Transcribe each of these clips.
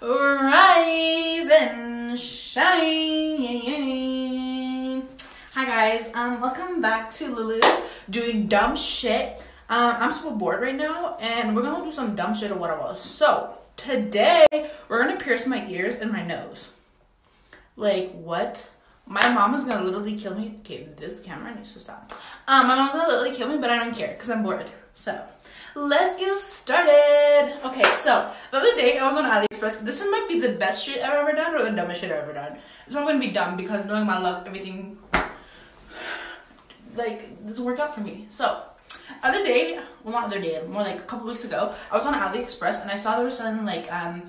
Rise and shine. Hi guys, welcome back to Lulu doing dumb shit. I'm super bored right now and we're gonna do some dumb shit or whatever. So today we're gonna pierce my ears and my nose. Like what? My mom is gonna literally kill me. Okay, this camera needs to stop. My mom's gonna literally kill me, but I don't care because I'm bored. So let's get started. Okay, so the other day I was on AliExpress. This might be the best shit I've ever done or the dumbest shit I've ever done. So I'm gonna be dumb because knowing my luck, everything like this worked out for me. So other day, well not other day, more like a couple weeks ago, I was on AliExpress and I saw they were selling like I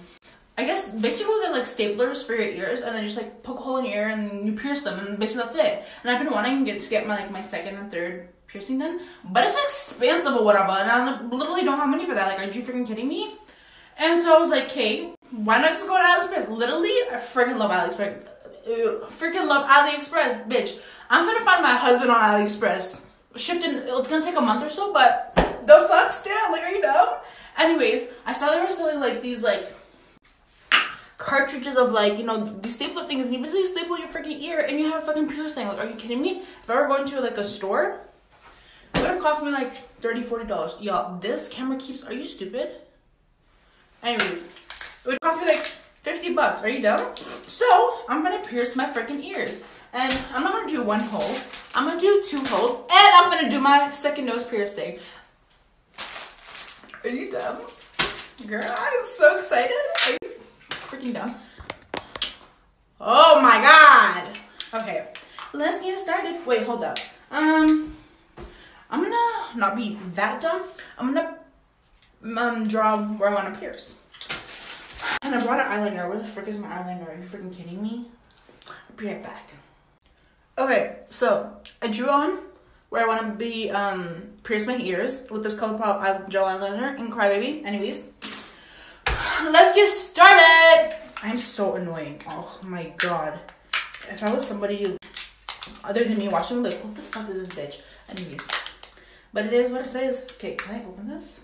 guess basically they're like staplers for your ears and then just like poke a hole in your ear and you pierce them and basically that's it. And I've been wanting to get my my second and third piercing done, but it's expensive or whatever and I literally don't have money for that. Like, are you freaking kidding me? And so I was like, okay, why not just go to AliExpress? Literally, I freaking love AliExpress. Freaking love AliExpress, bitch. I'm gonna find my husband on AliExpress. Shipped in, it's gonna take a month or so, but the fuck still, like, are you dumb? Anyways, I saw they were selling like these like cartridges of like, you know, these staple things and you basically staple your freaking ear and you have a fucking piercing. Like, are you kidding me? If I were going to like a store, it would have cost me like $30–$40. Y'all, this camera keeps, are you stupid? Anyways, it would cost me like $50. Are you dumb? So I'm gonna pierce my freaking ears. And I'm not gonna do one hole, I'm gonna do two holes, and I'm gonna do my second nose piercing. Are you dumb? Girl, I'm so excited. Are you freaking dumb? Oh my god! Okay, let's get started. Wait, hold up. I'm gonna not be that dumb. I'm gonna draw where I wanna pierce. And I brought an eyeliner. Where the frick is my eyeliner? Are you freaking kidding me? I'll be right back. Okay, so I drew on where I want to be pierce my ears with this Colourpop gel eyeliner and Crybaby. Anyways, let's get started. I'm so annoying. Oh my god! If I was somebody other than me watching, like, what the fuck is this bitch? Anyways, but it is what it is. Okay, can I open this?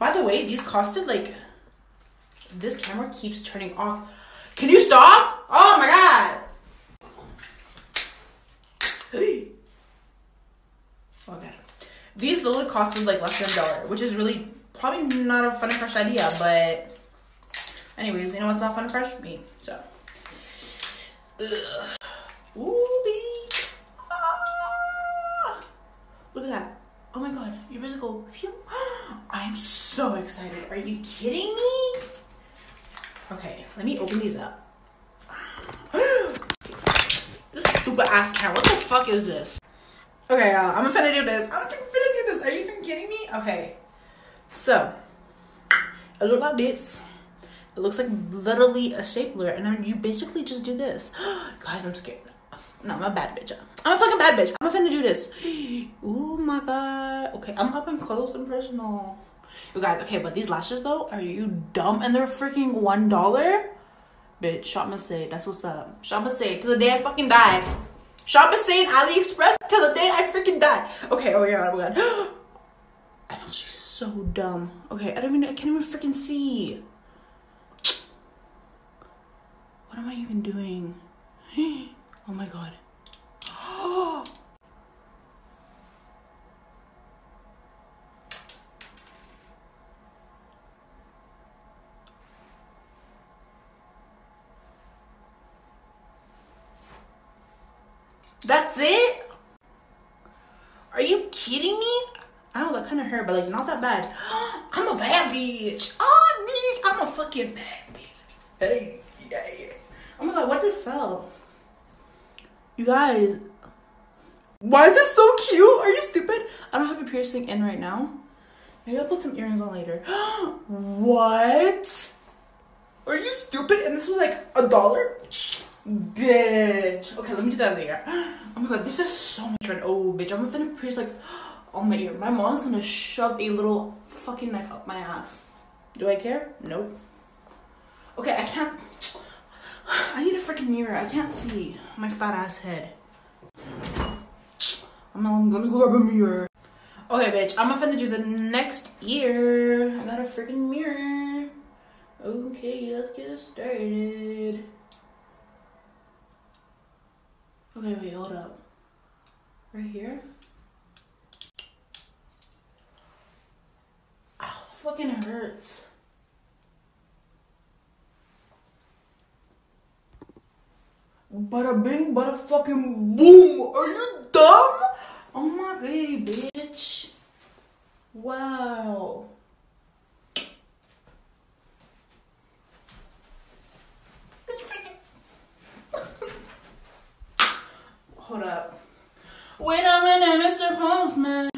By the way, these costed like. This camera keeps turning off. Can you stop? Oh my god! Hey. Oh god. These literally cost like less than $1, which is really probably not a fun and fresh idea, but anyways, you know what's not fun and fresh? Me. So. Ugh. Ooh, bitch. Ah. Look at that. Oh my god. Your physical feel. I'm so excited. Are you kidding me? Okay, let me open these up. This stupid ass camera. What the fuck is this? Okay, I'm finna do this. I'm finna do this. Are you freaking kidding me? Okay. So, it looks like this. It looks like literally a stapler. And then you basically just do this. Guys, I'm scared. No, I'm a bad bitch. I'm a fucking bad bitch. I'm finna do this. Oh my god. Okay, I'm up and close and personal. You guys, okay, but these lashes though, are you dumb? And they're freaking $1? Bitch, ShopMissa, that's what's up. ShopMissa, till the day I fucking die. ShopMissa and AliExpress, till the day I freaking die. Okay, oh my god, oh my god. I know, she's so dumb. Okay, I can't even freaking see. What am I even doing? Oh my god. Oh. That's it? Are you kidding me? Oh, that kind of hurt, but like not that bad. I'm a bad bitch. Oh, bitch, I'm a fucking bad bitch. Hey, yeah. Oh my god, what did it fell? You guys, why is it so cute? Are you stupid? I don't have a piercing in right now. Maybe I'll put some earrings on later. What? Are you stupid? And this was like $1? Bitch. Okay, let me do that later. Oh my god, this is so much fun. Oh, bitch, I'm gonna pierce like on my ear. My mom's gonna shove a little fucking knife up my ass. Do I care? Nope. Okay, I can't. I need a freaking mirror. I can't see my fat ass head. I'm gonna go grab a mirror. Okay, bitch, I'm gonna do the next ear. I got a freaking mirror. Oh. Okay, let's get started. Okay, wait, hold up. Right here? Ow, fucking hurts. Bada bing, bada fucking boom. Are you dumb? Oh my god, bitch. Wow. Hold up. Wait a minute, Mr. Postman.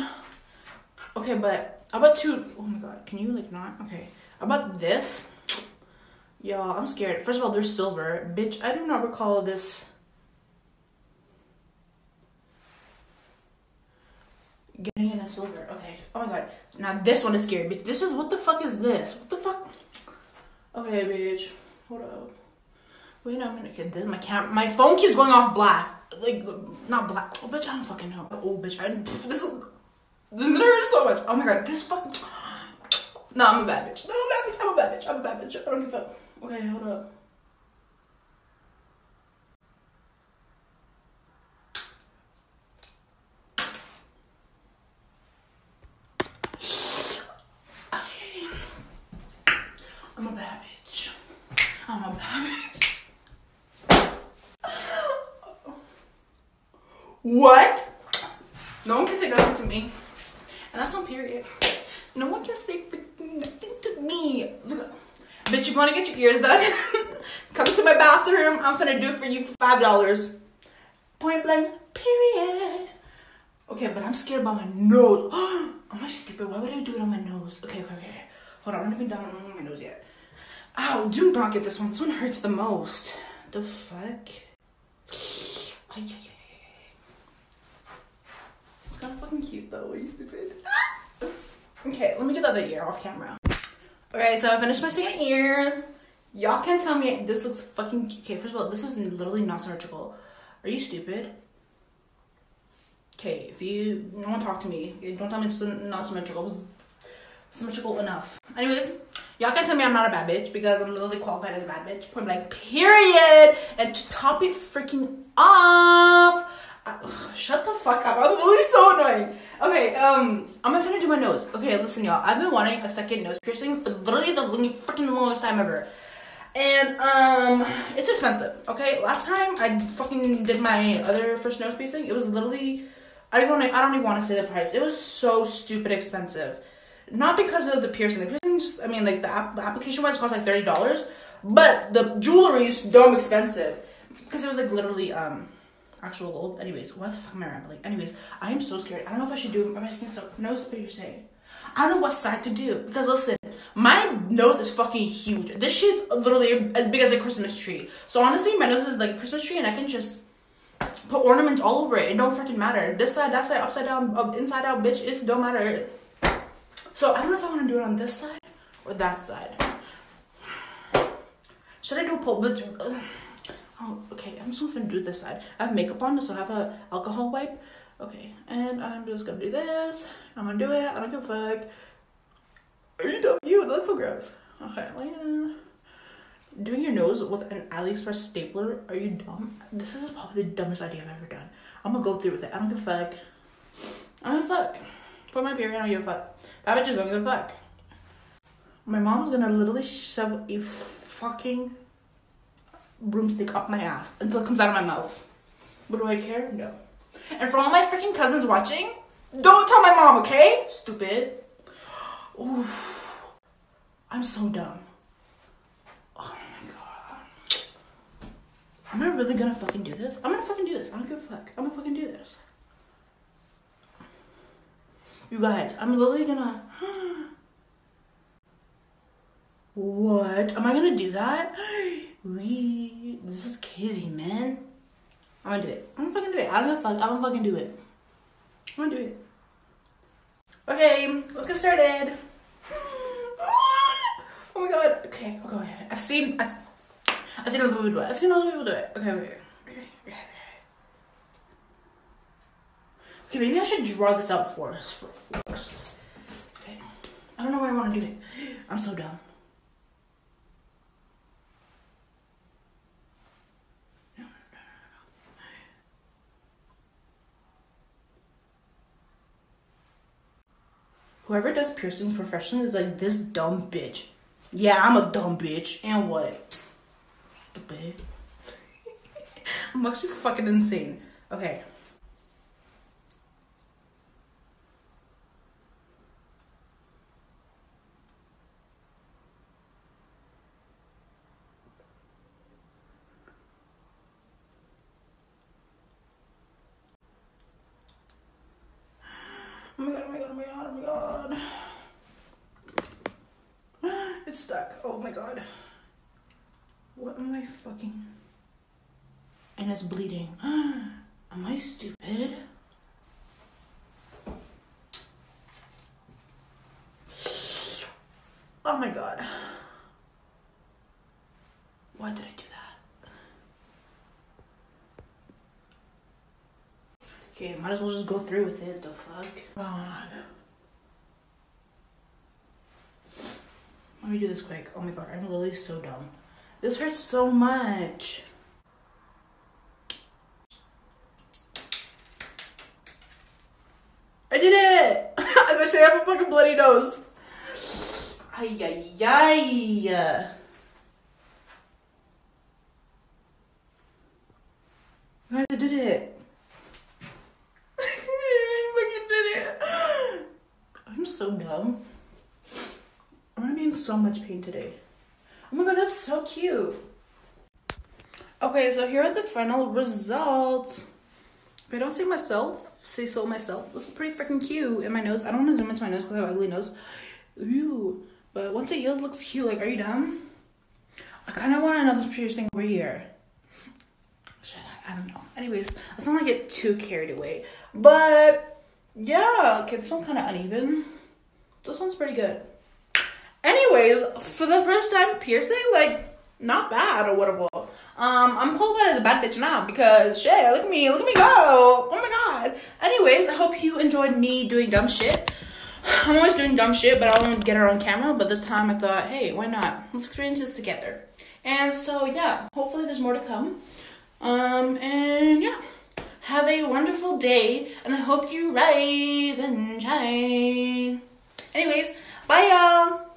Okay, but I bought two. Oh my god, can you like not? Okay, I bought this. Y'all, I'm scared. First of all, they're silver. Bitch, I do not recall this. Getting in a silver. Okay. Oh my god. Now this one is scary, bitch. This is, what the fuck is this? What the fuck? Okay, bitch. Hold up. Wait a minute, kid. My phone keeps going off black. Like, not black. Oh, bitch, I don't fucking know. Oh, bitch, this is gonna hurt so much. Oh my god, this fucking. No, I'm a bad bitch. No, I'm a bad bitch. I'm a bad bitch. I don't give a fuck. Okay, hold up. Okay. I'm a bad bitch. I'm a bad bitch. What? No one can say nothing to me. And that's on period. No one can say nothing to me. Look. Bitch, you wanna get your ears done? Come to my bathroom. I'm finna do it for you for $5. Point blank, period. Okay, but I'm scared about my nose. Am I stupid? Why would I do it on my nose? Okay, okay, okay. Hold on, I'm not even done on my nose yet. Ow, do not get this one. This one hurts the most. The fuck? Ay, ay, ay. It's kind of fucking cute though, are you stupid? Okay, let me get the other ear off camera. Alright, so I finished my second ear. Y'all can't tell me this looks fucking cute. Okay, first of all, this is literally not symmetrical. Are you stupid? Okay, if you don't talk to me, don't tell me it's not symmetrical. It's symmetrical enough. Anyways, y'all can't tell me I'm not a bad bitch because I'm literally qualified as a bad bitch. Point blank, period! And to top it freaking off! Shut the fuck up, I'm literally so annoying. Okay, I'm gonna finish my nose. Okay, listen y'all, I've been wanting a second nose piercing for literally the freaking longest time ever. And, it's expensive, okay? Last time I fucking did my other first nose piercing, it was literally, I don't even want to say the price. It was so stupid expensive. Not because of the piercing. The piercing just, I mean, like, the application-wise cost like $30, but the jewelry is dumb expensive. Because it was like literally, actual gold. Anyways, what the fuck am I rambling? Anyways, I am so scared. I don't know if I should do my nose piercing. I don't know what side to do because listen, my nose is fucking huge. This shit's literally as big as a Christmas tree. So honestly, my nose is like a Christmas tree, and I can just put ornaments all over it. It don't freaking matter. This side, that side, upside down, inside out, bitch. It don't matter. So I don't know if I want to do it on this side or that side. Should I do a pole? Oh, okay, I'm just gonna do this side. I have makeup on, so I have an alcohol wipe. Okay, and I'm just gonna do this. I'm gonna do it. I don't give a fuck. Are you dumb? Ew, that's so gross. Okay, later. Doing your nose with an AliExpress stapler? Are you dumb? This is probably the dumbest idea I've ever done. I'm gonna go through with it. I don't give a fuck. I don't give a fuck. For my period, I don't give a fuck. That bitch is gonna give a fuck. My mom's gonna literally shove a fucking broomstick up my ass until it comes out of my mouth. But do I care? No. And for all my freaking cousins watching, don't tell my mom, okay? Stupid. Oof. I'm so dumb. Oh my god. Am I really gonna fucking do this? I'm gonna fucking do this. I don't give a fuck. I'm gonna fucking do this. You guys, I'm literally gonna. What? Am I gonna do that? This is crazy, man. I'm gonna do it. I'm gonna fucking do it. I don't give a fuck. I'm gonna fucking do it. I'm gonna do it. Okay, let's get started. Oh my god. Okay, I'll go ahead. I've seen other people do it. I've seen other people do it. Okay, okay, okay. Okay, maybe I should draw this out for us first. Okay. I don't know where I want to do it. I'm so dumb. whoever does piercings professionally is like this dumb bitch. Yeah, I'm a dumb bitch. And what? Stupid. I'm actually fucking insane. Okay. Oh my god, oh my god, oh my god, oh my god. It's stuck. Oh my god. What am I fucking... And it's bleeding. Am I stupid? Oh my god. Why did I do that? Okay, might as well just go through with it, the fuck? God. Let me do this quick. Oh my god, I'm literally so dumb. This hurts so much. I did it! As I say, I have a fucking bloody nose. Ay, ay, ay. Guys, I did it. I fucking did it. I'm so dumb. I'm gonna be in so much pain today. Oh my god, that's so cute. Okay, so here are the final results. If I don't say myself, say so myself. This is pretty freaking cute. And my nose, I don't want to zoom into my nose because I have an ugly nose. Ew. But once it heals, it looks cute. Like, are you dumb? I kind of want another piercing over here. Should I? I don't know. Anyways, let's not get too carried away. But, yeah. Okay, this one's kind of uneven. This one's pretty good. Anyways, for the first time piercing, like, not bad or whatever. I'm qualified as a bad bitch now because shit, look at me go. Oh my god. Anyways, I hope you enjoyed me doing dumb shit. I'm always doing dumb shit, but I don't get it on camera. But this time I thought, hey, why not? Let's experience this together. And so, yeah, hopefully there's more to come. And yeah, have a wonderful day and I hope you rise and shine. Anyways, bye y'all.